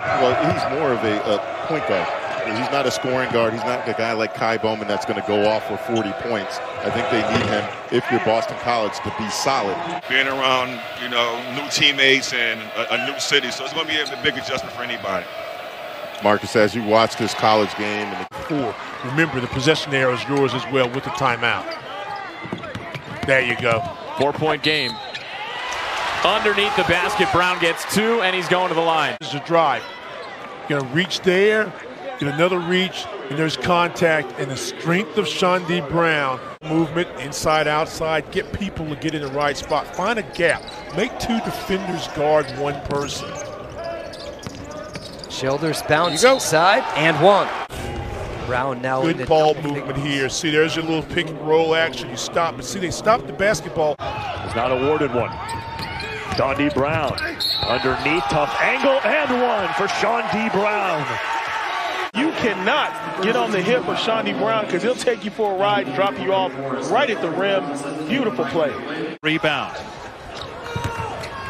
Well, he's more of a point guard. He's not a scoring guard. He's not a guy like Kai Bowman that's going to go off for 40 points. I think they need him, if you're Boston College, to be solid. Being around, new teammates and a new city, so it's going to be a big adjustment for anybody. Marcus, as you watch this college game. Remember, the possession arrow is yours as well with the timeout. There you go. 4-point game. Underneath the basket, Brown gets two, and he's going to the line. This is a drive. Going to reach there, get another reach, and there's contact. And the strength of Chaundee Brown. Movement inside, outside, get people to get in the right spot. Find a gap. Make two defenders guard one person. Shoulders bounce inside, and one. Brown now. Good ball movement here. See, there's your little pick and roll action. You stop, but see, they stopped the basketball. It's not awarded one. Chaundee Brown, underneath, tough angle, and one for Chaundee Brown. You cannot get on the hip of Chaundee Brown because he'll take you for a ride and drop you off right at the rim. Beautiful play. Rebound.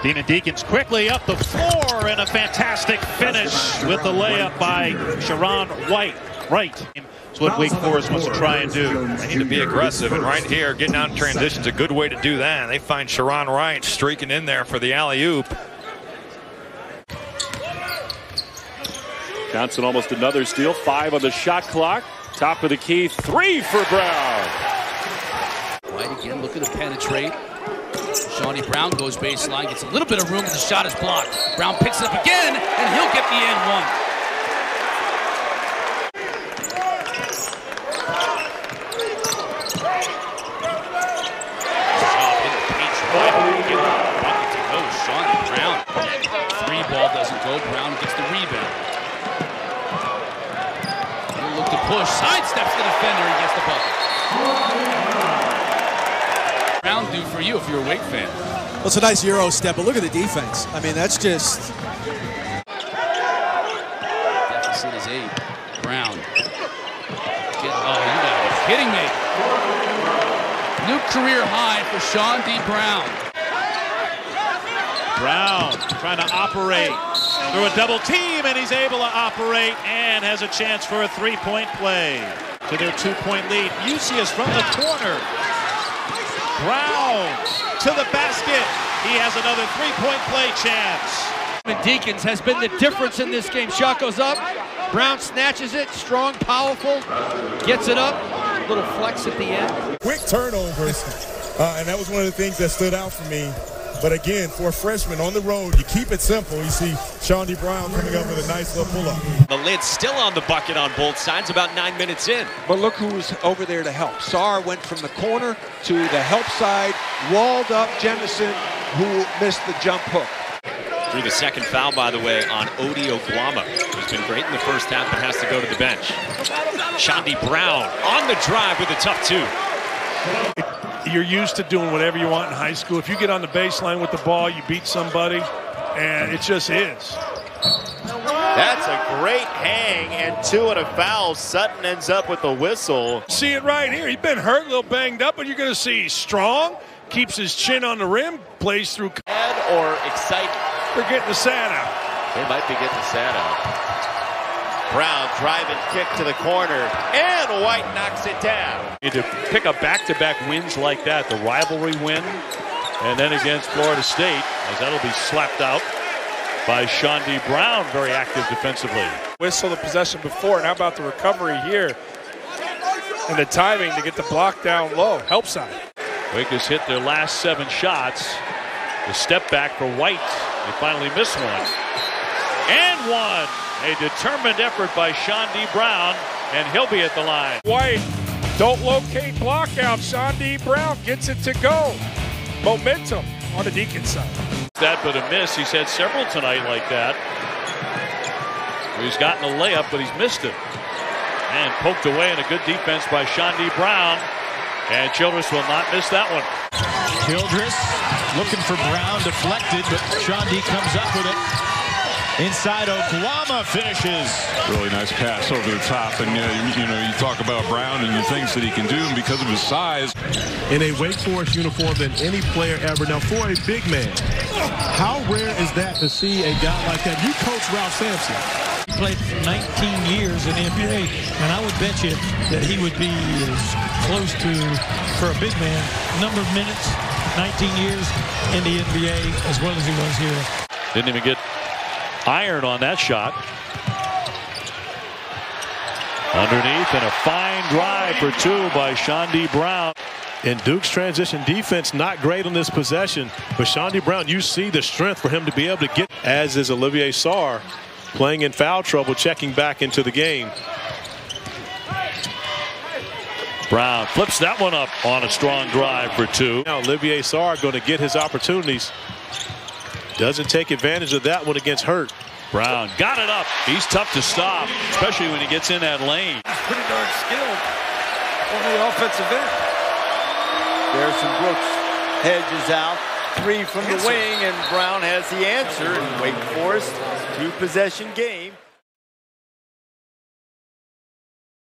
Demon Deacons quickly up the floor, and a fantastic finish with the layup by Sharone Wright. That's what Wake Forest wants to try and do. They need to be aggressive, and right here, getting out in transition is a good way to do that. They find Sharone Wright streaking in there for the alley-oop. Johnson almost another steal, 5 on the shot clock. Top of the key, 3 for Brown. White again, looking to penetrate. Chaundee Brown goes baseline, gets a little bit of room, but the shot is blocked. Brown picks it up again, and he'll get the end one. Chaundee Brown. Three ball doesn't go. Brown gets the rebound. He'll look to push. Sidesteps the defender and gets the bucket. Brown do for you if you're a Wake fan? Well, it's a nice Euro step, but look at the defense. I mean, that's just... Deficit is 8. Brown. Oh, you gotta be kidding me. New career high for Chaundee Brown. Brown trying to operate through a double team, and he's able to operate and has a chance for a 3-point play to their 2-point lead. Musius from the corner. Brown to the basket. He has another 3-point play chance. Deacons has been the difference in this game. Shot goes up. Brown snatches it. Strong, powerful. Gets it up. A little flex at the end. Quick turnovers. And that was one of the things that stood out for me. But again, for a freshman on the road, you keep it simple. You see Chaundee Brown coming up with a nice little pull-up. The lid's still on the bucket on both sides, about 9 minutes in. But look who's over there to help. Sarr went from the corner to the help side, walled up Jemison, who missed the jump hook. Through the second foul, by the way, on Odie Oguama, who's been great in the first half but has to go to the bench. Chaundee Brown on the drive with a tough two. You're used to doing whatever you want in high school. If you get on the baseline with the ball, you beat somebody, and it just is. That's a great hang, and two and a foul. Sutton ends up with a whistle. See it right here. He's been hurt, a little banged up, but you're going to see he's strong, keeps his chin on the rim, plays through. Sad or excited? They're getting the sad out. They might be getting the sad out. Brown driving kick to the corner, and White knocks it down. You need to pick up back-to-back wins like that, the rivalry win, and then against Florida State, as that'll be slapped out by Chaundee Brown, very active defensively. Whistle the possession before, and how about the recovery here? And the timing to get the block down low, help side. Wake has hit their last 7 shots. The step back for White, they finally miss one. And one. A determined effort by Chaundee Brown, and he'll be at the line. White, don't locate block out. Chaundee Brown gets it to go. Momentum on the Deacon side. That but a miss. He's had several tonight like that. He's gotten a layup, but he's missed it. And poked away in a good defense by Chaundee Brown. And Childress will not miss that one. Hildress looking for Brown, deflected, but Chaundee comes up with it. Inside, Oguama finishes. Really nice pass over the top. And you talk about Brown and the things that he can do, and because of his size. In a Wake Forest uniform than any player ever. Now, for a big man, how rare is that to see a guy like that? You coach Ralph Sampson. He played 19 years in the NBA, and I would bet you that he would be as close to, for a big man, number of minutes, 19 years in the NBA as well as he was here. Didn't even get iron on that shot. Underneath, and a fine drive for two by Chaundee Brown. And Duke's transition defense not great on this possession, but Chaundee Brown, you see the strength for him to be able to get, as is Olivier Sarr, playing in foul trouble, checking back into the game. Brown flips that one up on a strong drive for two. Now Olivier Sarr going to get his opportunities. Doesn't take advantage of that one against Hurt. Brown got it up. He's tough to stop, especially when he gets in that lane. He's pretty darn skilled on the offensive end. Garrison Brooks hedges out. Three from the wing, and Brown has the answer in Wake Forest. Two-possession game.